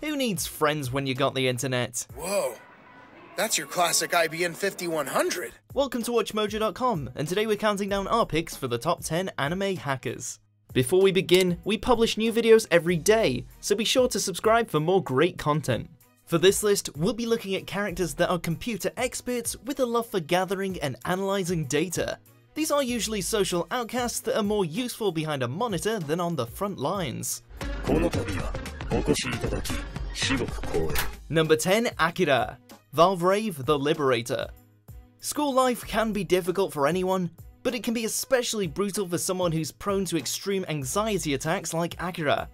Who needs friends when you got the internet? Whoa, that's your classic IBM 5100. Welcome to WatchMojo.com, and today we're counting down our picks for the top 10 anime hackers. Before we begin, we publish new videos every day, so be sure to subscribe for more great content. For this list, we'll be looking at characters that are computer experts with a love for gathering and analysing data. These are usually social outcasts that are more useful behind a monitor than on the front lines. Number 10, Akira. Valvrave the Liberator. School life can be difficult for anyone, but it can be especially brutal for someone who's prone to extreme anxiety attacks like Akira.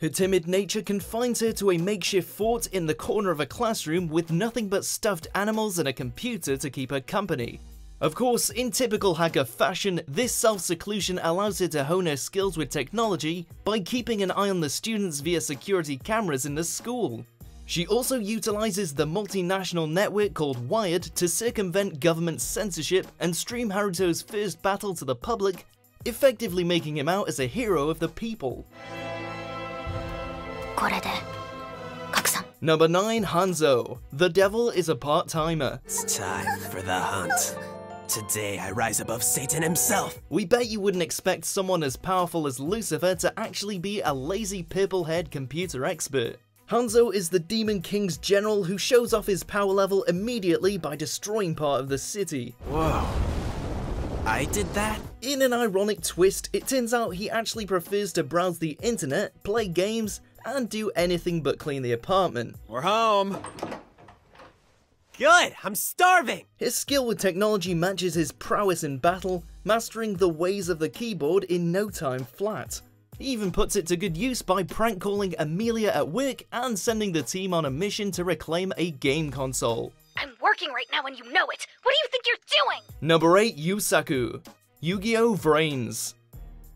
Her timid nature confines her to a makeshift fort in the corner of a classroom with nothing but stuffed animals and a computer to keep her company. Of course, in typical hacker fashion, this self-seclusion allows her to hone her skills with technology by keeping an eye on the students via security cameras in the school. She also utilizes the multinational network called Wired to circumvent government censorship and stream Haruto's first battle to the public, effectively making him out as a hero of the people. Number 9, Hanzo. The Devil is a Part-Timer. It's time for the hunt. Today I rise above Satan himself. We bet you wouldn't expect someone as powerful as Lucifer to actually be a lazy purple-haired computer expert. Hanzo is the Demon King's general who shows off his power level immediately by destroying part of the city. Whoa. I did that? In an ironic twist, it turns out he actually prefers to browse the internet, play games, and do anything but clean the apartment. We're home. Good, I'm starving. His skill with technology matches his prowess in battle, mastering the ways of the keyboard in no time flat. He even puts it to good use by prank calling Amelia at work and sending the team on a mission to reclaim a game console. I'm working right now and you know it. What do you think you're doing? Number 8, Yusaku. Yu-Gi-Oh! VRAINS.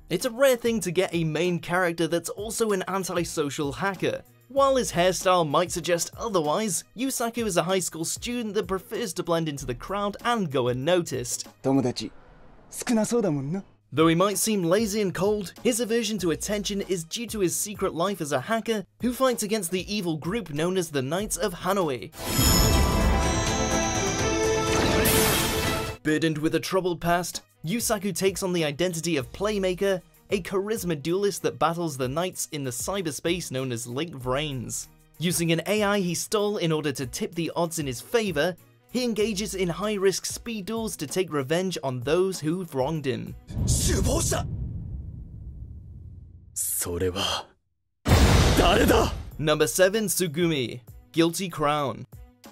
It's a rare thing to get a main character that's also an antisocial hacker. While his hairstyle might suggest otherwise, Yusaku is a high school student that prefers to blend into the crowd and go unnoticed. Though he might seem lazy and cold, his aversion to attention is due to his secret life as a hacker who fights against the evil group known as the Knights of Hanoi. Burdened with a troubled past, Yusaku takes on the identity of Playmaker, a charisma duelist that battles the knights in the cyberspace known as Link Vrains. Using an AI he stole in order to tip the odds in his favor, he engages in high-risk speed duels to take revenge on those who've wronged him. Number 7, Tsugumi. Guilty Crown.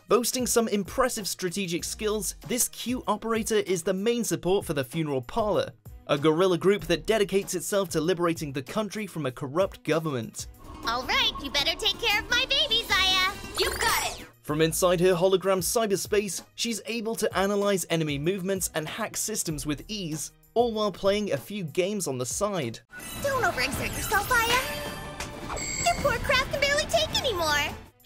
Boasting some impressive strategic skills, this Q operator is the main support for the Funeral Parlor, a guerrilla group that dedicates itself to liberating the country from a corrupt government. Alright, you better take care of my babies, Aya! You got it! From inside her hologram cyberspace, she's able to analyze enemy movements and hack systems with ease, all while playing a few games on the side. Don't overexert yourself, Aya! Your poor craft can barely take anymore!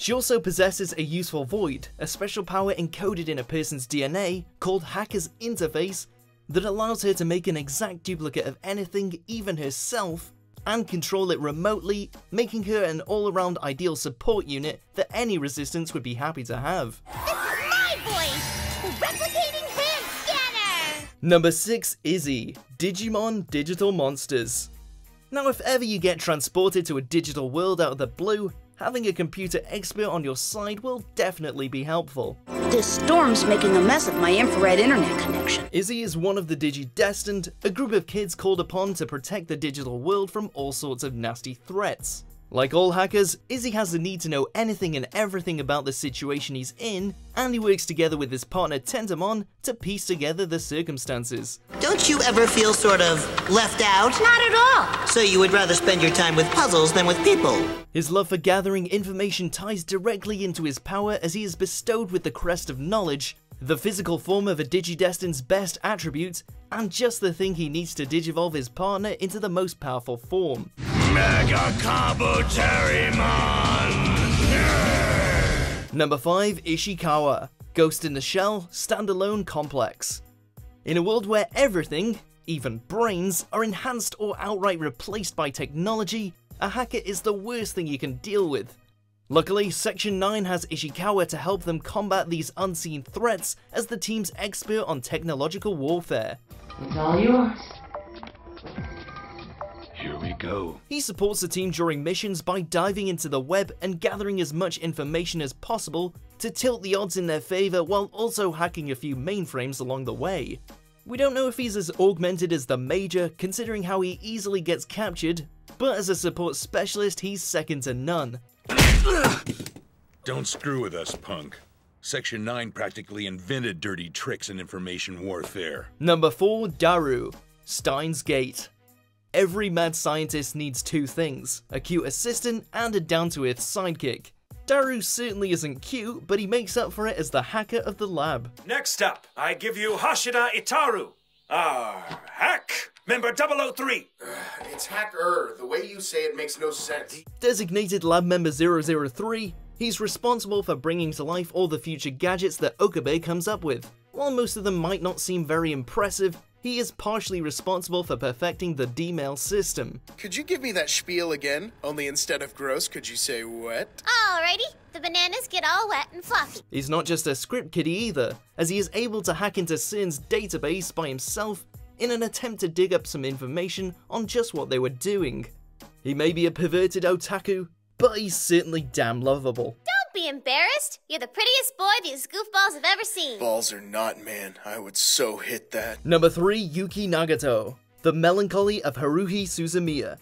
She also possesses a useful void, a special power encoded in a person's DNA called Hacker's Interface that allows her to make an exact duplicate of anything, even herself, and control it remotely, making her an all-around ideal support unit that any resistance would be happy to have. This is my voice! Replicating hand scanner! Number 6, Izzy. Digimon Digital Monsters. Now if ever you get transported to a digital world out of the blue, having a computer expert on your side will definitely be helpful. This storm's making a mess of my infrared internet connection. Izzy is one of the DigiDestined, a group of kids called upon to protect the digital world from all sorts of nasty threats. Like all hackers, Izzy has the need to know anything and everything about the situation he's in, and he works together with his partner Tentomon to piece together the circumstances. Don't you ever feel sort of left out? Not at all! So you would rather spend your time with puzzles than with people? His love for gathering information ties directly into his power as he is bestowed with the crest of knowledge, the physical form of a DigiDestined's best attribute, and just the thing he needs to digivolve his partner into the most powerful form. Mega Kabuterimon. Number 5, Ishikawa. Ghost in the Shell: Stand Alone Complex. In a world where everything, even brains, are enhanced or outright replaced by technology, a hacker is the worst thing you can deal with. Luckily, Section 9 has Ishikawa to help them combat these unseen threats as the team's expert on technological warfare. It's all yours. Here we go. He supports the team during missions by diving into the web and gathering as much information as possible to tilt the odds in their favor while also hacking a few mainframes along the way. We don't know if he's as augmented as the Major, considering how he easily gets captured, but as a support specialist, he's second to none. Don't screw with us, punk. Section 9 practically invented dirty tricks in information warfare. Number 4, Daru, Steins;Gate. Every mad scientist needs two things, a cute assistant and a down-to-earth sidekick. Daru certainly isn't cute, but he makes up for it as the hacker of the lab. Next up, I give you Hashida Itaru, our hack member 003. It's hacker, the way you say it makes no sense. Designated lab member 003, he's responsible for bringing to life all the future gadgets that Okabe comes up with. While most of them might not seem very impressive, he is partially responsible for perfecting the D-mail system. Could you give me that spiel again? Only instead of gross, could you say wet? Alrighty, the bananas get all wet and fluffy. He's not just a script kiddie either, as he is able to hack into CERN's database by himself in an attempt to dig up some information on just what they were doing. He may be a perverted otaku, but he's certainly damn lovable. Be embarrassed? You're the prettiest boy these goofballs have ever seen. Balls are not, man. I would so hit that. Number 3, Yuki Nagato, the melancholy of Haruhi Suzumiya.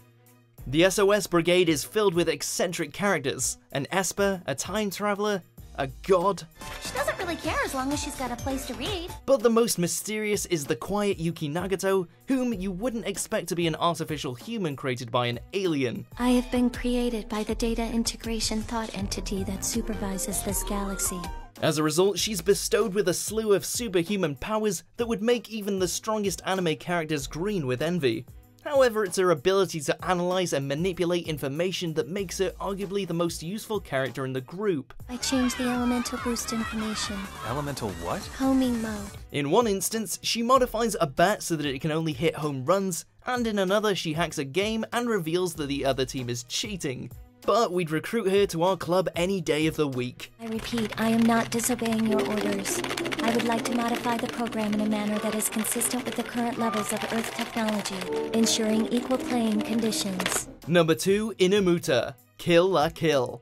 The SOS Brigade is filled with eccentric characters, an esper, a time traveler, a god. She doesn't really care as long as she's got a place to read. But the most mysterious is the quiet Yuki Nagato, whom you wouldn't expect to be an artificial human created by an alien. I have been created by the data integration thought entity that supervises this galaxy. As a result, she's bestowed with a slew of superhuman powers that would make even the strongest anime characters green with envy. However, it's her ability to analyze and manipulate information that makes her arguably the most useful character in the group. I changed the elemental boost information. Elemental what? Homing mode. In one instance, she modifies a bat so that it can only hit home runs, and in another she hacks a game and reveals that the other team is cheating. But we'd recruit her to our club any day of the week. I repeat, I am not disobeying your orders. I would like to modify the program in a manner that is consistent with the current levels of Earth technology, ensuring equal playing conditions. Number 2, Inumuta, Kill la Kill.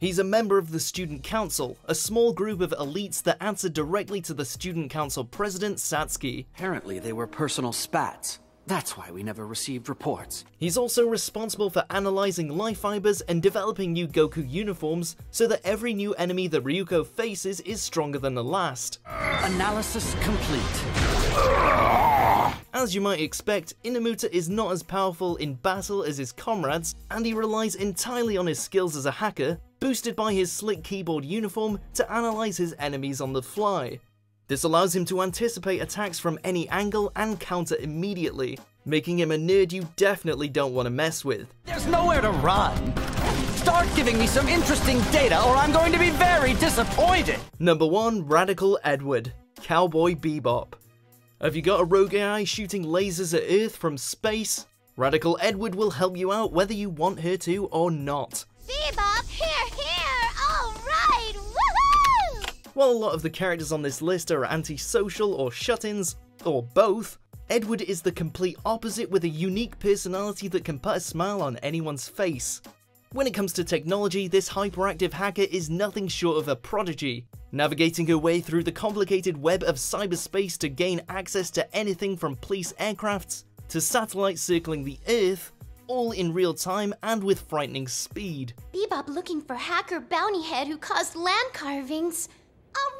He's a member of the Student Council, a small group of elites that answer directly to the Student Council President Satsuki. Apparently they were personal spats. That's why we never received reports. He's also responsible for analyzing life fibers and developing new Goku uniforms so that every new enemy that Ryuko faces is stronger than the last. Analysis complete. As you might expect, Inumuta is not as powerful in battle as his comrades, and he relies entirely on his skills as a hacker, boosted by his slick keyboard uniform to analyze his enemies on the fly. This allows him to anticipate attacks from any angle and counter immediately, making him a nerd you definitely don't want to mess with. There's nowhere to run! Start giving me some interesting data or I'm going to be very disappointed! Number 1, Radical Edward, Cowboy Bebop. Have you got a rogue AI shooting lasers at Earth from space? Radical Edward will help you out whether you want her to or not. Bebop, here, here! Alright! While a lot of the characters on this list are antisocial or shut-ins, or both, Edward is the complete opposite with a unique personality that can put a smile on anyone's face. When it comes to technology, this hyperactive hacker is nothing short of a prodigy, navigating her way through the complicated web of cyberspace to gain access to anything from police aircrafts to satellites circling the Earth, all in real time and with frightening speed. Bebop looking for hacker bounty head who caused land carvings.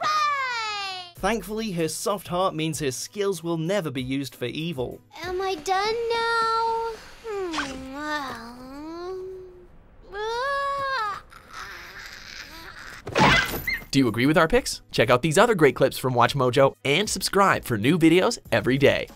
Alright! Thankfully, her soft heart means her skills will never be used for evil. Am I done now? Do you agree with our picks? Check out these other great clips from WatchMojo and subscribe for new videos every day.